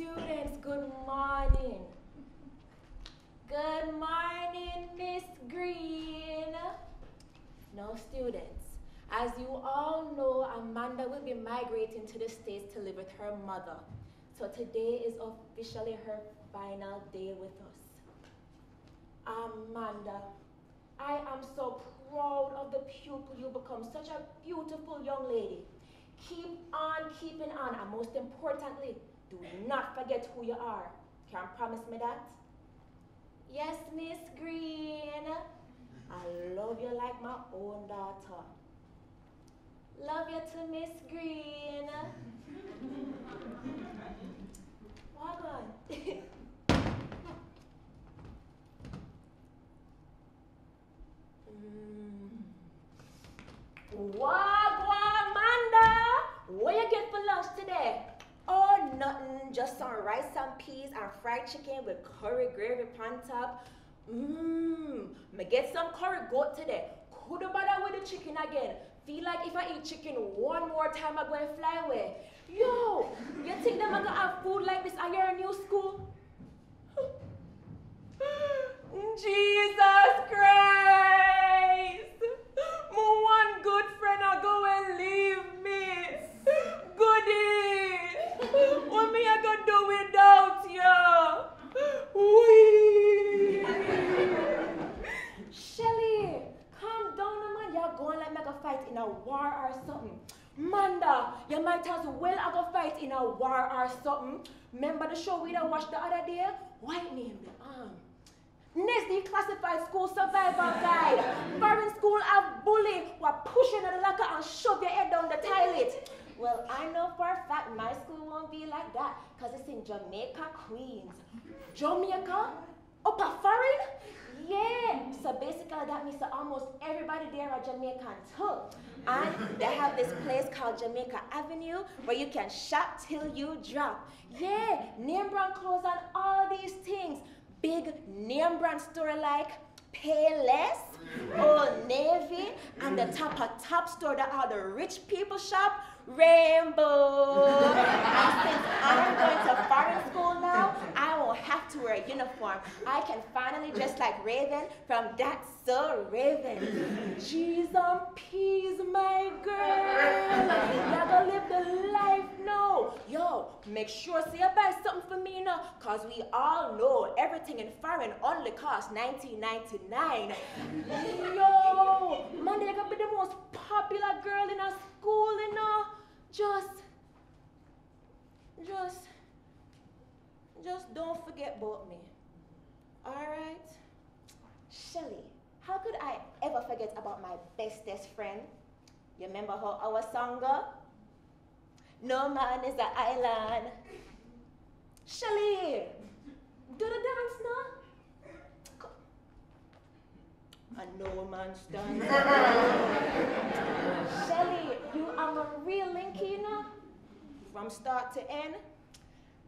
Students, good morning. Good morning, Miss Green. No, students, as you all know, Amanda will be migrating to the States to live with her mother. So today is officially her final day with us. Amanda, I am so proud of the pupil you become, such a beautiful young lady. Keep on keeping on, and most importantly, do not forget who you are. Can you promise me that? Yes, Miss Green. I love you like my own daughter. Love you too, Miss Green. Walk on. Wagwan, Amanda! What you get for lunch today? Oh, nothing. Just some rice and peas and fried chicken with curry gravy on top. Me get some curry goat today. Coulda bother with the chicken again. Feel like if I eat chicken one more time, I'm going to fly away. Yo, you think them are gonna have food like this at your new school? Jesus Christ! My one good friend I go and leave me. Goody! What me I gonna do without you? Wee! Shelly, calm down, man. You're going like make a fight in a war or something. Manda, you might as well have a fight in a war or something. Remember the show we done watched the other day? Whitening the arm. Next, the classified school survival guide. Foreign school have bully were pushing on the locker and shove your head down the toilet. Well, I know for a fact my school won't be like that, because it's in Jamaica, Queens. Jamaica? Upper foreign? Yeah. So basically that means that almost everybody there are Jamaican too. And they have this place called Jamaica Avenue where you can shop till you drop. Yeah, name brand clothes and all these things. Big name brand store like Payless, Old Navy, and the top store that all the rich people shop, Rainbow. And since I'm going to foreign school now, I won't have to wear a uniform. I can finally dress like Raven from That's So Raven. Jeez on peas, my girl. You're gonna live the life now. Yo, make sure so you buy something for me now, cause we all know everything in foreign only costs $19.99. Yo, Monday you're gonna be the most popular girl in our school, you know. Just don't forget about me. Alright? Shelly, how could I ever forget about my bestest friend? You remember how our song go? No man is an island. Shelly, do the dance now. And no man stands alone. Shelly, you are a real linky, you know? From start to end,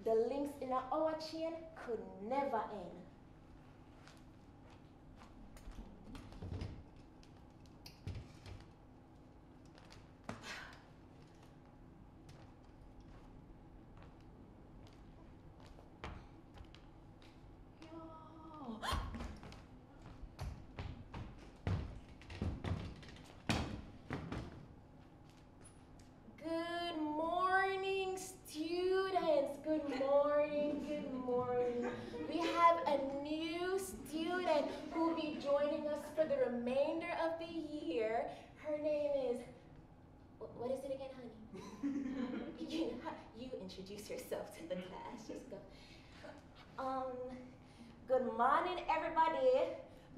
the links in our chain could never end. Introduce yourself to the class. Just go. Good morning, everybody.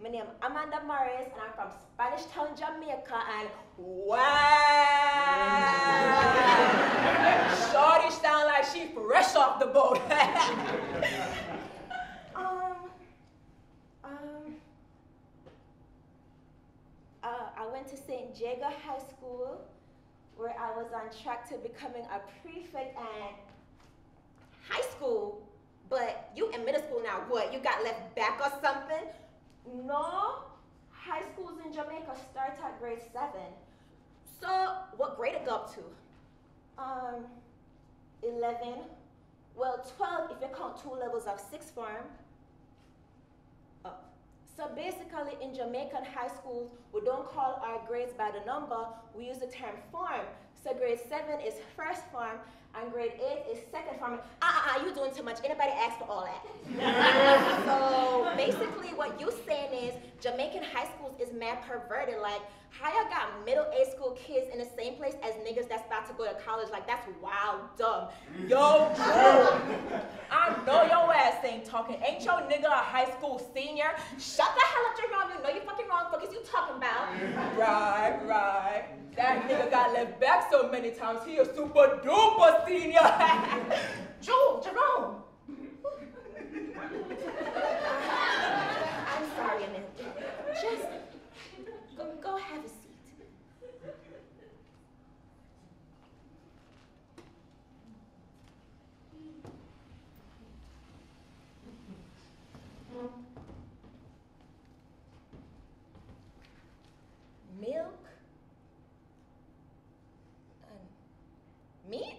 My name is Amanda Morris, and I'm from Spanish Town, Jamaica. And wow, shorty sound like she fresh off the boat. I went to St. Jago High School, where I was on track to becoming a prefect at high school, but you in middle school now, what? You got left back or something? No, high schools in Jamaica start at grade 7. So what grade I go up to? 11, well 12 taught two levels of sixth form up. So basically in Jamaican high schools, we don't call our grades by the number, we use the term form. So grade 7 is first form and grade 8 is second form. You're doing too much, anybody ask for all that. So basically what you're saying is Jamaican high schools is mad perverted. Like how y'all got middle A school kids in the same place as niggas that's about to go to college, like that's wild dumb. Yo, I know your ass ain't talking. Ain't your nigga a high school senior? Shut the hell up, you're wrong, you know you're fucking wrong, fuck is you talking about? Right. That nigga got left back so many times, he a super duper senior. Jerome. I'm sorry, Amanda. Just go have a seat. Milk? Meat?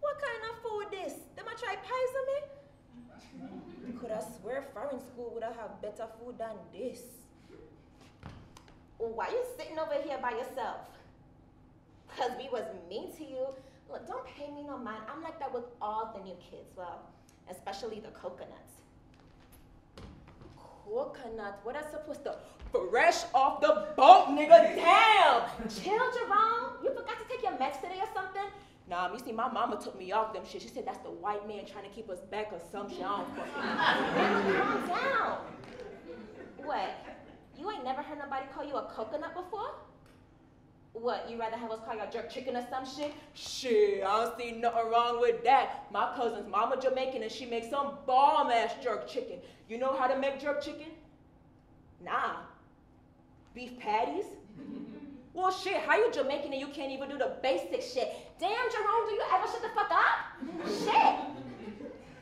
What kind of food this? They might try pies on me? Could I swear foreign school would have better food than this? Why you sitting over here by yourself? Cause we was mean to you. Look, don't pay me no mind. I'm like that with all the new kids, well, especially the coconuts. Coconut, what I supposed to, fresh off the boat, nigga, damn! Chill, Jerome, you forgot to take your meds today or something? Nah, you see, my mama took me off them shit. She said that's the white man trying to keep us back or some shit. I don't fucking know. Calm down. What, you ain't never heard nobody call you a coconut before? What, you rather have us call y'all jerk chicken or some shit? Shit, I don't see nothing wrong with that. My cousin's mama Jamaican and she makes some bomb ass jerk chicken. You know how to make jerk chicken? Nah. Beef patties? Well shit, how you Jamaican and you can't even do the basic shit? Damn, Jerome, do you ever shut the fuck up?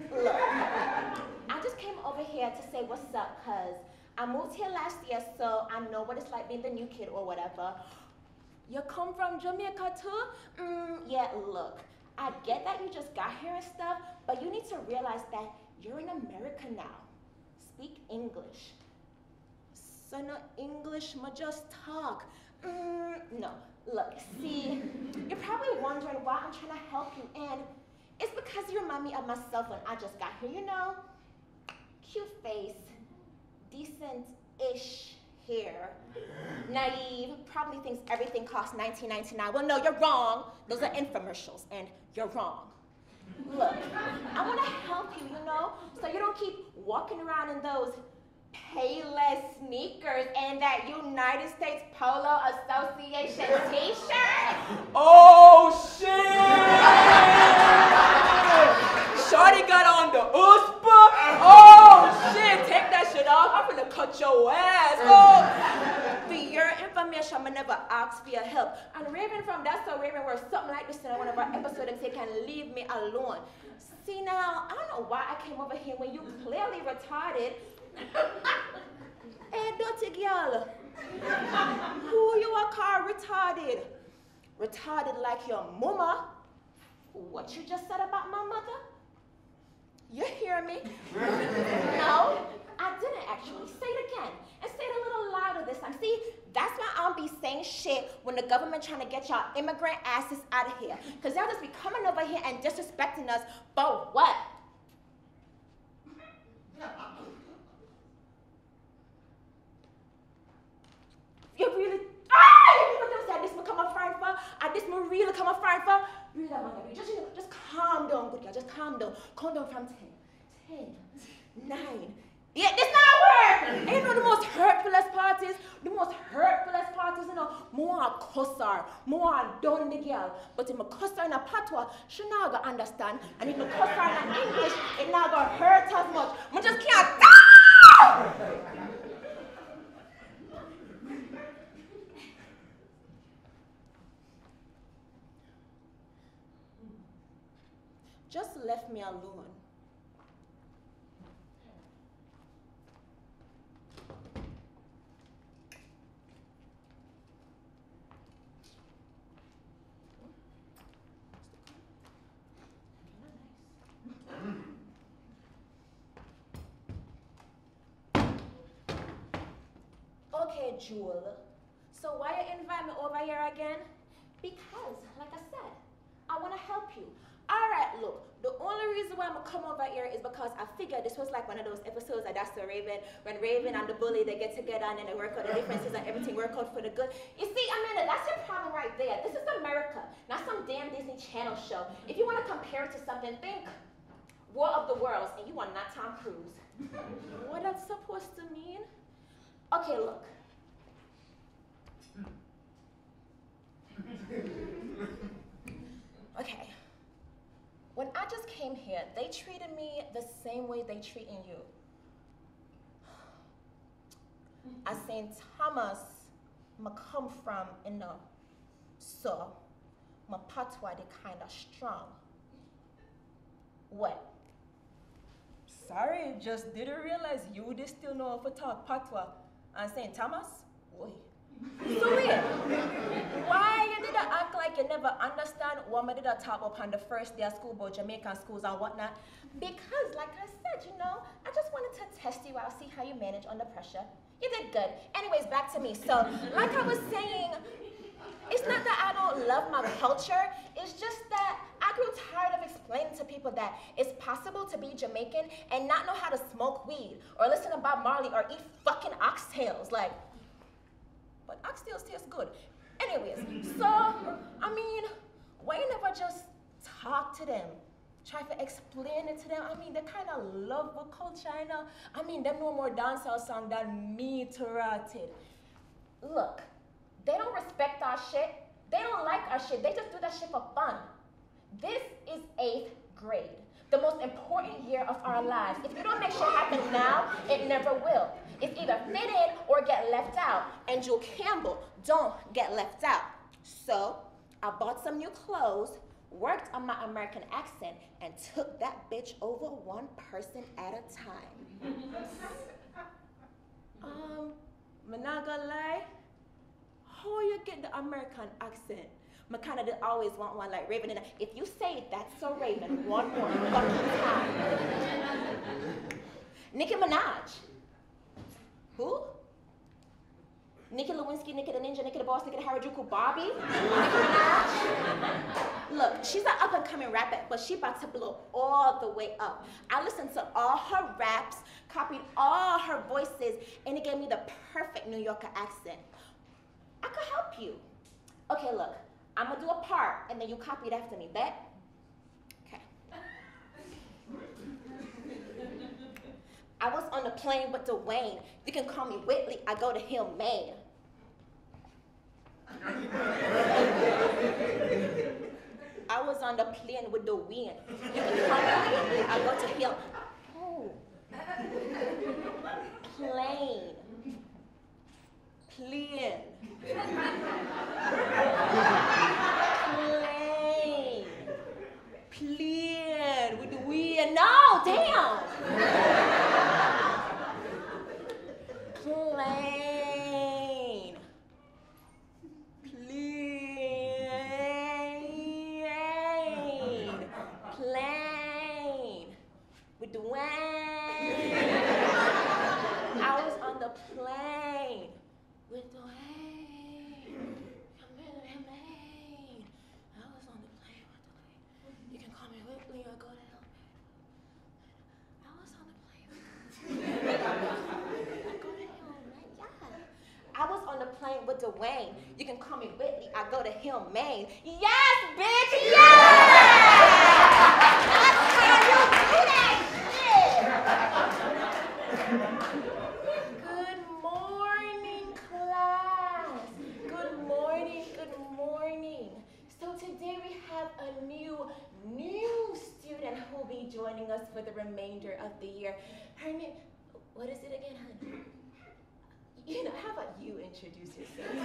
Shit! Look, I just came over here to say what's up, cause I moved here last year, so I know what it's like being the new kid or whatever. You come from Jamaica too? Yeah, look, I get that you just got here and stuff, but you need to realize that you're in America now. Speak English. So no English, but just talk. No, look, see, you're probably wondering why I'm trying to help you, and it's because you remind me of myself when I just got here, you know? Cute face, decent-ish hair, naive, probably thinks everything costs $19.99. Well, no, you're wrong. Those are infomercials, and you're wrong. Look, I want to help you, you know, so you don't keep walking around in those Payless sneakers and that United States Polo Association t-shirt. Oh, shit! Shorty got on the USPA. Oh, shit, take that shit off. I'm gonna cut your ass. Oh. For your information, I'ma never ask for your help. And Raven from That's So Raven were something like this in one of our episodes and they can leave me alone. See now, I don't know why I came over here when you clearly retarded. Hey, dirty girl, who you are called retarded? Retarded like your mama? What you just said about my mother? You hear me? No, I didn't actually. Say it again, and say it a little louder this time. See, that's why I don't be saying shit when the government trying to get y'all immigrant asses out of here. Cause y'all just be coming over here and disrespecting us, but what? You really, you know what I'm saying? This become a friend for, and this will really come a friend for. Really, just calm down, good girl, just calm down. Calm down from 10, 9. Yeah, this not a word! And you know the most hurtfulest part is? The most hurtfulest part is, you know, more I cuss her, more I done the girl. But if I cuss her in a patois, she not gonna understand. And if I cuss her in English, it not gonna hurt as much. I just can't. Just left me alone. okay, Jewel, so why you invite me over here again? Because, like I said, I want to help you. All right, look, the only reason why I'm going to come over here is because I figured this was like one of those episodes of That's So Raven, when Raven and the bully, they get together and then they work out the differences and everything work out for the good. You see, Amanda, that's your problem right there. This is America, not some damn Disney Channel show. If you want to compare it to something, think War of the Worlds, and you are not Tom Cruise. What that's supposed to mean? Okay, look. Okay. When I just came here, they treated me the same way they treating you. As St. Thomas, I come from, you know, so my patois, they kind of strong. What? Sorry, just didn't realize you did still know how to talk patois. And St. Thomas, oi. So weird. Why you didn't act like you never understand what I did talk upon the first day of school about Jamaican schools and whatnot? Because, like I said, you know, I just wanted to test you out, see how you manage under pressure. You did good. Anyways, back to me. So, like I was saying, it's not that I don't love my culture. It's just that I grew tired of explaining to people that it's possible to be Jamaican and not know how to smoke weed or listen to Bob Marley or eat fucking oxtails. Like. But oxtails taste good. Anyways, so, I mean, why you never just talk to them? Try to explain it to them. I mean, they kind of love the culture, you know? I mean, them no more dancehall song than me to rot it. Look, they don't respect our shit. They don't like our shit. They just do that shit for fun. This is 8th grade, the most important year of our lives. If you don't make shit happen now, it never will. It's either fit in or get left out. And Jewel Campbell, don't get left out. So I bought some new clothes, worked on my American accent, and took that bitch over one person at a time. I'm not gonna lie, how you get the American accent? I kind of always want one like Raven, and if you say it, that's so Raven one more fucking time. Nicki Minaj. Who? Nicki Lewinsky, Nicki the Ninja, Nicki the Boss, Nicki the Harajuku Bobby? Nicki Minaj? Look, she's an up-and-coming rapper, but she about to blow all the way up. I listened to all her raps, copied all her voices, and it gave me the perfect New Yorker accent. I could help you. Okay, look, I'm gonna do a part, and then you copy it after me, bet? Okay. I was on the plane with Dwayne. You can call me Whitley. I go to Hillman. I was on the plane with Dwayne. You can call me Whitley. I go to Hillman. Oh. Plane. Plane. Plane. Plane with the weird. No, damn. Plane. Plane. Plane with the wind. I was on the plane. With the Dwayne, I was on the plane with Dwayne. You can call me Whitley or go to Hillman. I was on the plane with Dwayne. I go to Hillman, yeah. I was on the plane with Dwayne. You can call me Whitley. I go to Hillman. Yes, bitch, yes! That's how you do that shit! Today we have a new student who will be joining us for the remainder of the year. Her name, what is it again, honey? You know, how about you introduce yourself?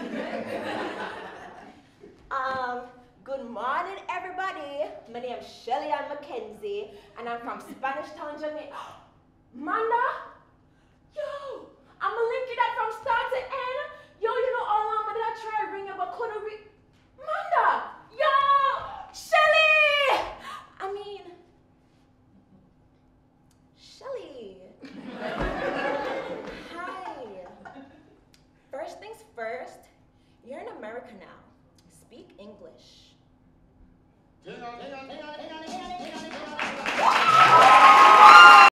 Good morning, everybody. My name is Shelly Ann McKenzie, and I'm from Spanish Town, Jamaica. Manda, yo, I'm gonna link you that from start to end. Yo, you know, all I'm gonna try to ring up a corner. Manda. Yo! Shelly! I mean... Shelly! Hi! First You're in America now. Speak English. Hang on, hang on, hang on.